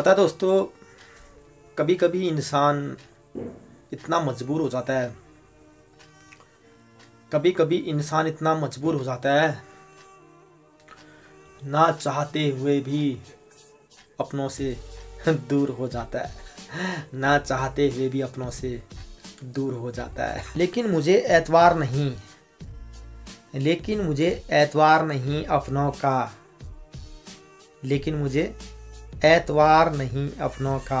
पता है दोस्तों, कभी कभी इंसान इतना मजबूर हो जाता है, ना चाहते हुए भी अपनों से दूर हो जाता है, लेकिन मुझे एतवार नहीं, लेकिन मुझे एतवार नहीं अपनों का।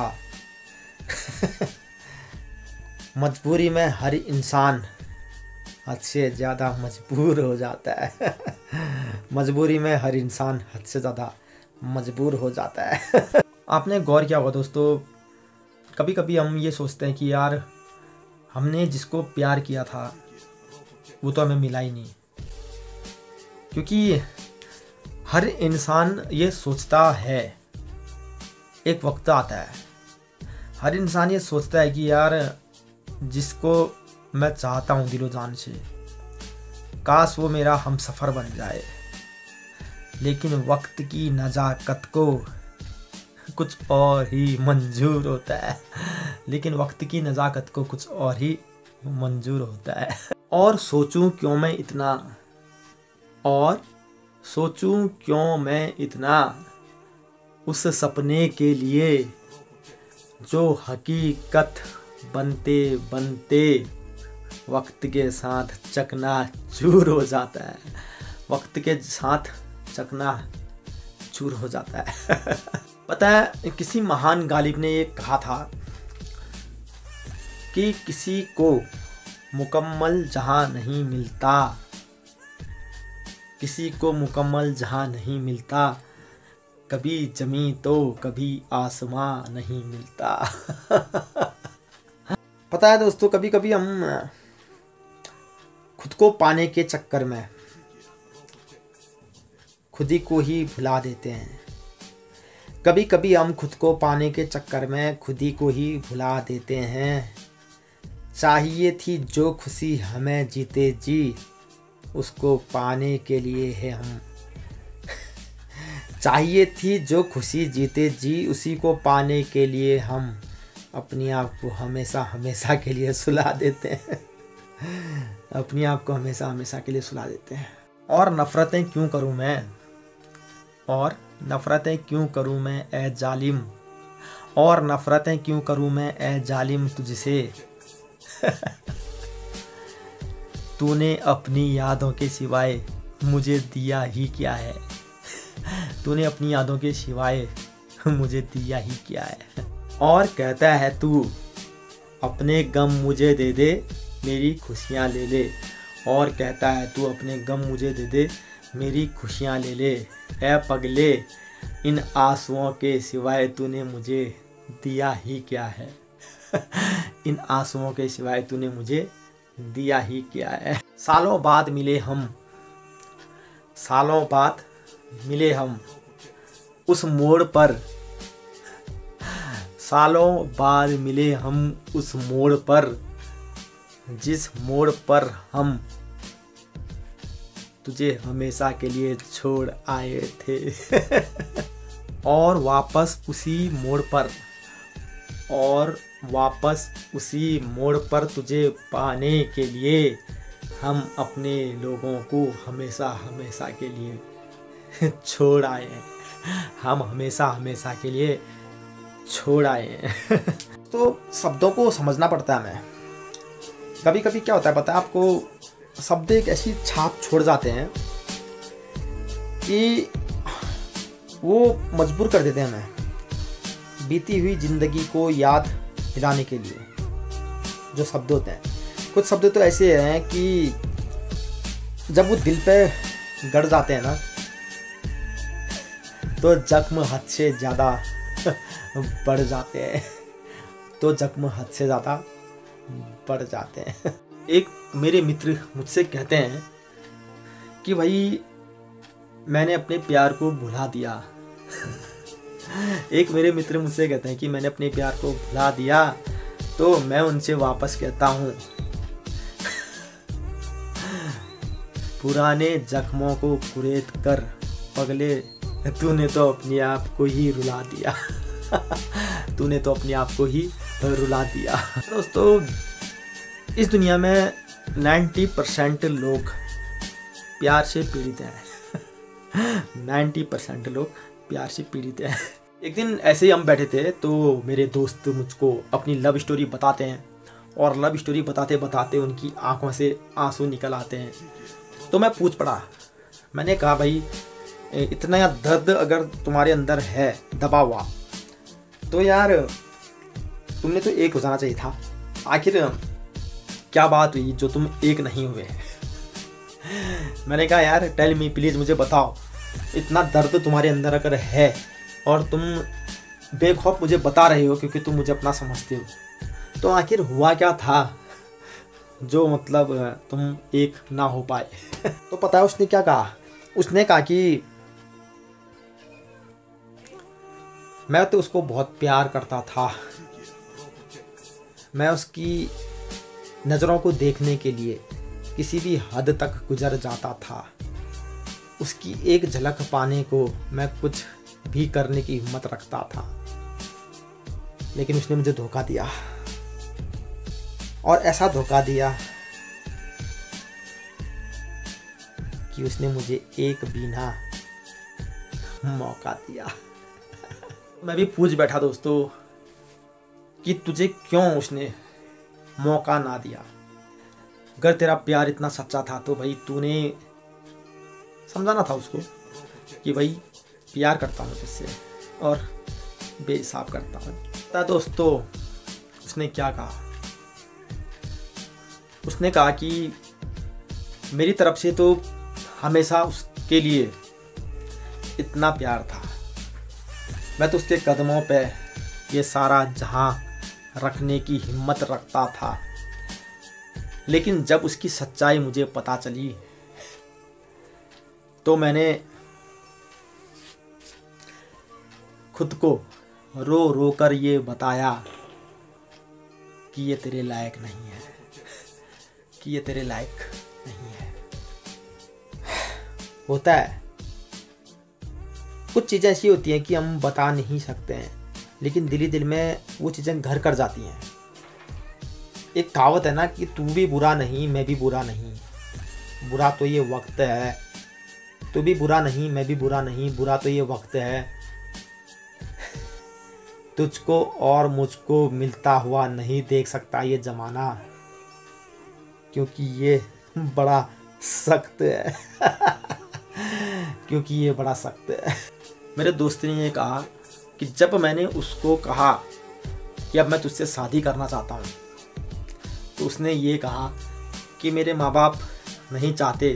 मजबूरी में हर इंसान हद से ज़्यादा मजबूर हो जाता है। आपने गौर किया होगा दोस्तों, कभी कभी हम ये सोचते हैं कि यार हमने जिसको प्यार किया था वो तो हमें मिला ही नहीं, क्योंकि हर इंसान ये सोचता है, एक वक्त आता है हर इंसान ये सोचता है कि यार जिसको मैं चाहता हूँ दिलो जान से, काश वो मेरा हमसफ़र बन जाए। लेकिन वक्त की नज़ाकत को कुछ और ही मंजूर होता है, और सोचूं क्यों मैं इतना, उस सपने के लिए जो हकीकत बनते बनते वक्त के साथ चकनाचूर हो जाता है, पता है किसी महान गालिब ने ये कहा था कि किसी को मुकम्मल जहां नहीं मिलता, कभी जमी तो कभी आसमां नहीं मिलता। पता है दोस्तों, कभी कभी हम खुद को पाने के चक्कर में खुद ही को ही भुला देते हैं, चाहिए थी जो खुशी हमें जीते जी, उसको पाने के लिए है हम अपने आप को हमेशा के लिए सुला देते हैं, और नफ़रतें क्यों करूं मैं, ऐ जालिम, तुझसे। तूने अपनी यादों के सिवाय मुझे दिया ही क्या है, और कहता है तू अपने गम मुझे दे दे, मेरी खुशियाँ ले ले, ऐ पगले, इन आंसुओं के सिवाय तूने मुझे दिया ही क्या है, सालों बाद मिले हम, उस मोड़ पर, जिस मोड़ पर हम तुझे हमेशा के लिए छोड़ आए थे। और वापस उसी मोड़ पर तुझे पाने के लिए हम अपने लोगों को हमेशा के लिए छोड़ आए। तो शब्दों को समझना पड़ता है हमें। कभी कभी क्या होता है पता है आपको, शब्द एक ऐसी छाप छोड़ जाते हैं कि वो मजबूर कर देते हैं हमें बीती हुई ज़िंदगी को याद दिलाने के लिए। जो शब्द होते हैं, कुछ शब्द तो ऐसे हैं कि जब वो दिल पे गड़ जाते हैं ना, तो जख्म हद से ज़्यादा बढ़ जाते हैं, एक मेरे मित्र मुझसे कहते हैं कि भाई मैंने अपने प्यार को भुला दिया। तो मैं उनसे वापस कहता हूँ, पुराने जख्मों को कुरेद कर पगले, तूने तो अपने आप को ही रुला दिया। तूने तो अपने आप को ही रुला दिया। दोस्तों, इस दुनिया में 90% लोग प्यार से पीड़ित हैं। 90% लोग प्यार से पीड़ित हैं। एक दिन ऐसे ही हम बैठे थे तो मेरे दोस्त मुझको अपनी लव स्टोरी बताते हैं और लव स्टोरी बताते बताते उनकी आंखों से आंसू निकल आते हैं। तो मैं पूछ पड़ा, मैंने कहा भाई इतना दर्द अगर तुम्हारे अंदर है दबा हुआ तो यार तुमने तो एक हो जाना चाहिए था, आखिर क्या बात हुई जो तुम एक नहीं हुए। मैंने कहा यार टेल मी प्लीज़, मुझे बताओ इतना दर्द तुम्हारे अंदर अगर है और तुम बेखौफ मुझे बता रहे हो क्योंकि तुम मुझे अपना समझते हो, तो आखिर हुआ क्या था जो मतलब तुम एक ना हो पाए। तो पता है उसने क्या कहा? उसने कहा कि मैं तो उसको बहुत प्यार करता था, मैं उसकी नज़रों को देखने के लिए किसी भी हद तक गुजर जाता था, उसकी एक झलक पाने को मैं कुछ भी करने की हिम्मत रखता था, लेकिन उसने मुझे धोखा दिया और ऐसा धोखा दिया कि उसने मुझे एक भी ना मौका दिया। मैं भी पूछ बैठा दोस्तों कि तुझे क्यों उसने मौका ना दिया, अगर तेरा प्यार इतना सच्चा था तो भाई तूने समझाना था उसको कि भाई प्यार करता हूँ तुझसे और बेहिसाब करता हूँ। तो दोस्तों उसने क्या कहा? उसने कहा कि मेरी तरफ से तो हमेशा उसके लिए इतना प्यार था, मैं तो उसके कदमों पे ये सारा जहां रखने की हिम्मत रखता था, लेकिन जब उसकी सच्चाई मुझे पता चली तो मैंने खुद को रो रो कर ये बताया कि ये तेरे लायक नहीं है, कि ये तेरे लायक नहीं है। होता है, कुछ चीज़ें ऐसी होती हैं कि हम बता नहीं सकते हैं, लेकिन दिली दिल में वो चीज़ें घर कर जाती हैं। एक कहावत है ना कि तू भी बुरा नहीं मैं भी बुरा नहीं, बुरा तो ये वक्त है, तू भी बुरा नहीं मैं भी बुरा नहीं, बुरा तो ये वक्त है, तुझको और मुझको मिलता हुआ नहीं देख सकता ये ज़माना, क्योंकि ये बड़ा सख्त है। क्योंकि ये बड़ा सख्त है। मेरे दोस्त ने ये कहा कि जब मैंने उसको कहा कि अब मैं तुझसे शादी करना चाहता हूँ, तो उसने ये कहा कि मेरे माँ बाप नहीं चाहते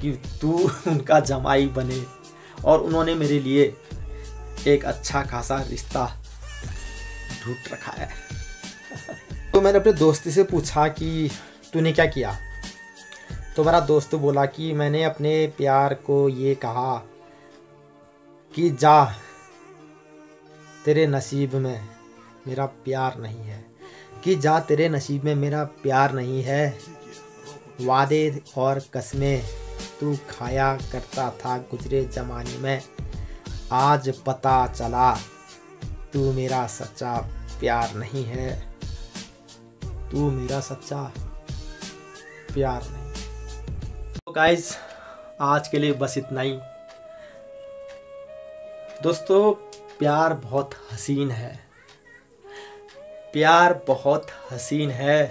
कि तू उनका जमाई बने और उन्होंने मेरे लिए एक अच्छा खासा रिश्ता ढूंढ रखा है। तो मैंने अपने दोस्त से पूछा कि तूने क्या किया? तो मेरा दोस्त बोला कि मैंने अपने प्यार को ये कहा कि जा, तेरे नसीब में मेरा प्यार नहीं है, कि जा तेरे नसीब में मेरा प्यार नहीं है, वादे और कस्में तू खाया करता था गुजरे ज़माने में, आज पता चला तू मेरा सच्चा प्यार नहीं है, तू मेरा सच्चा प्यार नहीं। तो गाइस आज के लिए बस इतना ही। दोस्तों, प्यार बहुत हसीन है, प्यार बहुत हसीन है,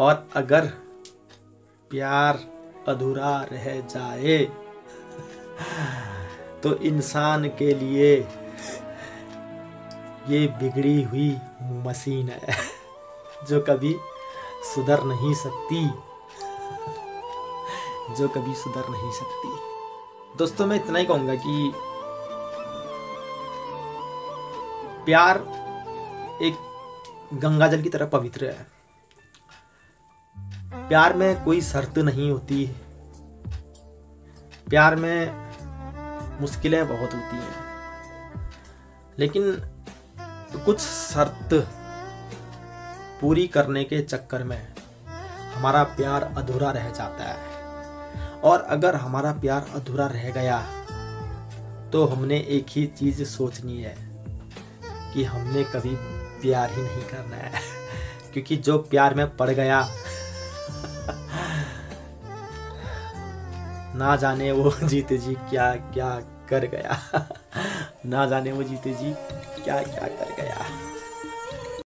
और अगर प्यार अधूरा रह जाए तो इंसान के लिए ये बिगड़ी हुई मशीन है जो कभी सुधर नहीं सकती, जो कभी सुधर नहीं सकती। दोस्तों, मैं इतना ही कहूँगा कि प्यार एक गंगा जल की तरह पवित्र है, प्यार में कोई शर्त नहीं होती, प्यार में मुश्किलें बहुत होती हैं, लेकिन कुछ शर्त पूरी करने के चक्कर में हमारा प्यार अधूरा रह जाता है, और अगर हमारा प्यार अधूरा रह गया तो हमने एक ही चीज़ सोचनी है कि हमने कभी प्यार ही नहीं करना है, क्योंकि जो प्यार में पड़ गया ना जाने वो जीते जी क्या क्या कर गया, ना जाने वो जीते जी क्या क्या कर गया।